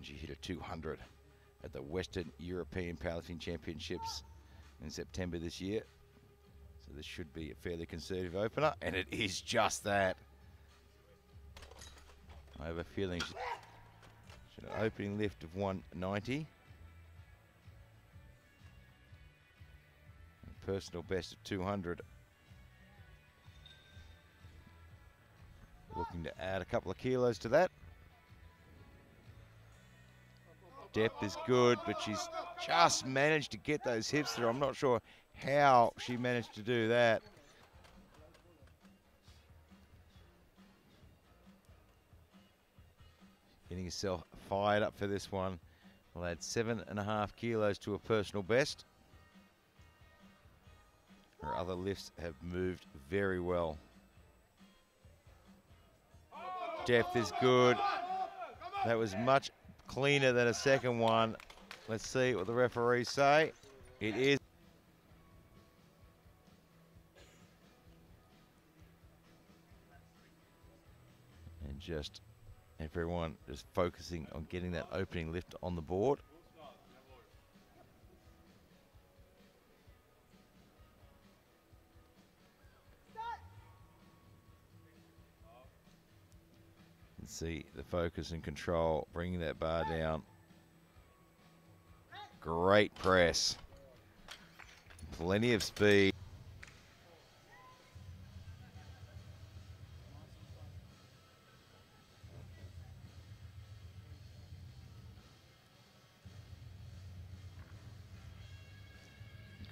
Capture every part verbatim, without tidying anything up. and she hit a two hundred at the Western European Palatine Championships in September this year. So this should be a fairly conservative opener, and it is just that. I have a feeling she should have an opening lift of one ninety. And personal best of two hundred. Looking to add a couple of kilos to that. Depth is good, but she's just managed to get those hips through. I'm not sure how she managed to do that. Getting herself fired up for this one. We'll add seven and a half kilos to her personal best. Her other lifts have moved very well. Depth is good. That was much cleaner than a second one. Let's see what the referees say. It is. And just everyone just focusing on getting that opening lift on the board. See the focus and control, bringing that bar down. Great press. Plenty of speed.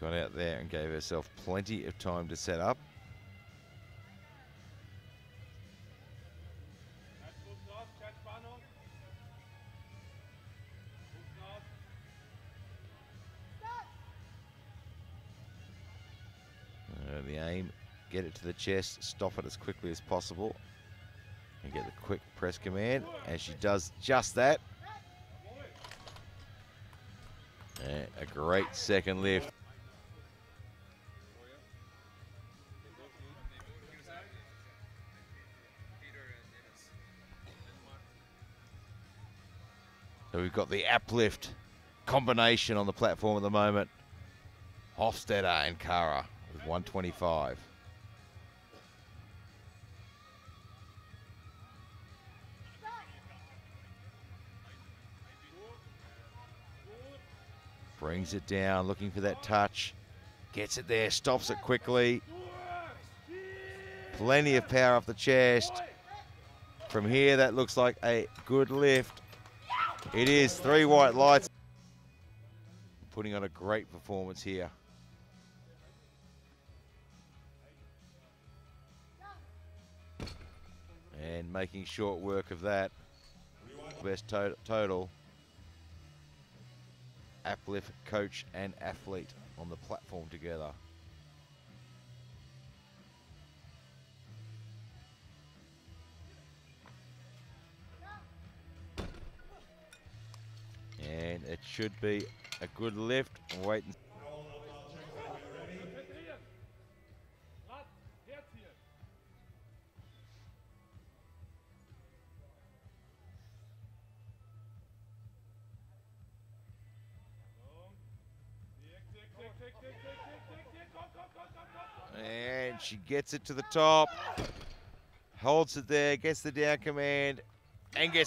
Got out there and gave herself plenty of time to set up. Get it to the chest, stop it as quickly as possible, and get the quick press command, and she does just that. And a great second lift. So we've got the uplift combination on the platform at the moment. Hofstetter and Kara with one twenty-five. Brings it down, looking for that touch. Gets it there, stops it quickly. Plenty of power off the chest. From here, that looks like a good lift. It is. Three white lights. Putting on a great performance here. And making short work of that. Best to- total. Uplift coach and athlete on the platform together. And it should be a good lift. Wait and And she gets it to the top, holds it there, gets the down command, and gets